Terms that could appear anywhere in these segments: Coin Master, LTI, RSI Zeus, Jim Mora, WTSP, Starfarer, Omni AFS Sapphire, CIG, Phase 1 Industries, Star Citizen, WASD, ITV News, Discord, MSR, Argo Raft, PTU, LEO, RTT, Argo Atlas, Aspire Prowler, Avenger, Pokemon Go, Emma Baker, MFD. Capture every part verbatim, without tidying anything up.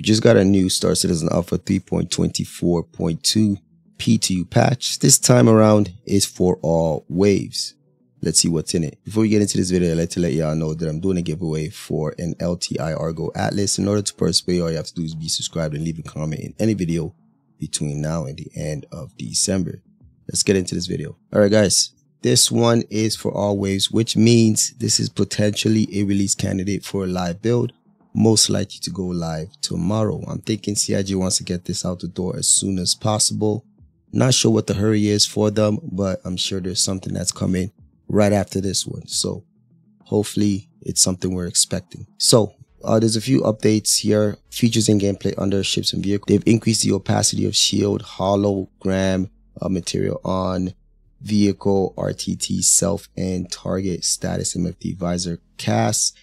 We just got a new Star Citizen Alpha three point twenty-four point two P T U patch. This time around is for all waves. Let's see what's in it. Before we get into this video, I'd like to let y'all know that I'm doing a giveaway for an L T I Argo Atlas. In order to participate, all you have to do is be subscribed and leave a comment in any video between now and the end of December. Let's get into this video. All right, guys. This one is for all waves, which means this is potentially a release candidate for a live build, most likely to go live tomorrow. I'm thinking C I G wants to get this out the door as soon as possible. Not sure what the hurry is for them, but I'm sure there's something that's coming right after this one. So hopefully it's something we're expecting. So uh, there's a few updates here. Features in gameplay under ships and vehicles. They've increased the opacity of shield, hologram uh, material on vehicle, R T T, self and target status, M F D visor cast,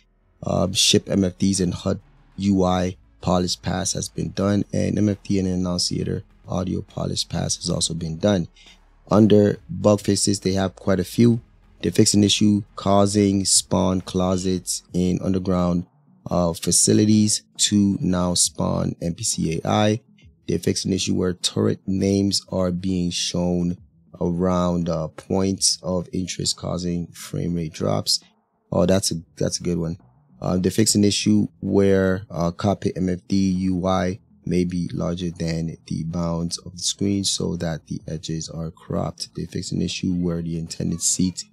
um, ship M F Ds and H U D U I polish pass has been done, and M F D and annunciator audio polish pass has also been done. Under bug fixes, they have quite a few. They fixed an issue causing spawn closets in underground uh, facilities to now spawn N P C A I. They fixed an issue where turret names are being shown around uh, points of interest, causing frame rate drops. Oh, that's a that's a good one. Um, they fixed an issue where uh, cockpit M F D U I may be larger than the bounds of the screen so that the edges are cropped. They fixed an issue where the intended seat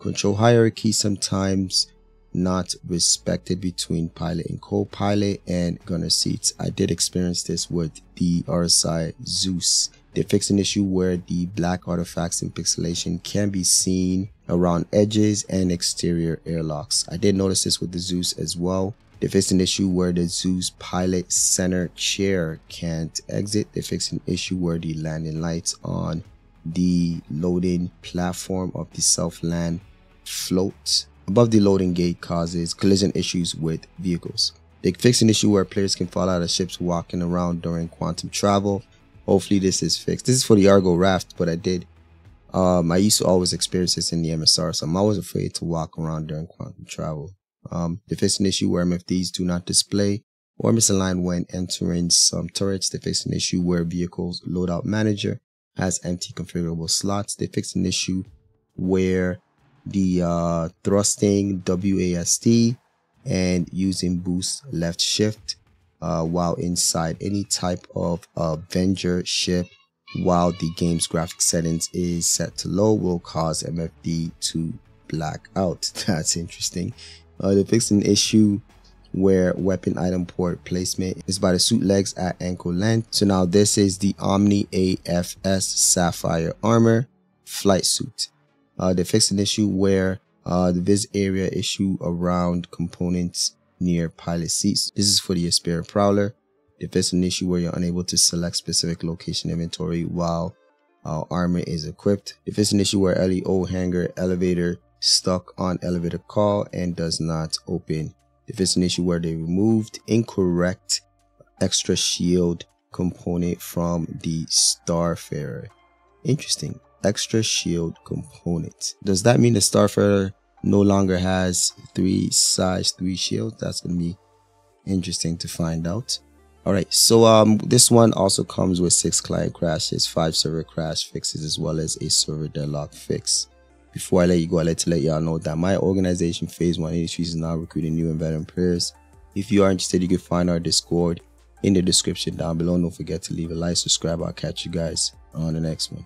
control hierarchy sometimes not respected between pilot and co-pilot and gunner seats. I did experience this with the R S I Zeus. They fixed an issue where the black artifacts and pixelation can be seen around edges and exterior airlocks. I did notice this with the Zeus as well. They fixed an issue where the Zeus pilot center chair can't exit. They fixed an issue where the landing lights on the loading platform of the self-land floats above the loading gate causes collision issues with vehicles. They fixed an issue where players can fall out of ships walking around during quantum travel. Hopefully this is fixed. This is for the Argo Raft, but I did. Um, I used to always experience this in the M S R, so I'm always afraid to walk around during quantum travel. Um, they fixed an issue where M F Ds do not display or misalign when entering some turrets. They fixed an issue where vehicles loadout manager has empty configurable slots. They fixed an issue where the uh, thrusting W A S D and using boost left shift uh, while inside any type of Avenger ship while the game's graphic settings is set to low will cause M F D to black out. That's interesting. Uh, they fixed an issue where weapon item port placement is by the suit legs at ankle length. So now this is the Omni A F S Sapphire armor flight suit. Uh, they fixed an issue where uh, the vis area issue around components near pilot seats. This is for the Aspire Prowler. They fixed an issue where you're unable to select specific location inventory while uh, armor is equipped. They fixed an issue where L E O hangar elevator stuck on elevator call and does not open. They fixed an issue where they removed incorrect extra shield component from the Starfarer. Interesting. Extra shield component. Does that mean the Starfarer no longer has three size three shields? That's gonna be interesting to find out. All right, so um this one also comes with six client crashes, five server crash fixes, as well as a server deadlock fix. Before I let you go, I'd like to let y'all know that my organization Phase one Industries is now recruiting new and veteran players. If you are interested, you can find our Discord in the description down below. Don't forget to leave a like, subscribe. I'll catch you guys on the next one.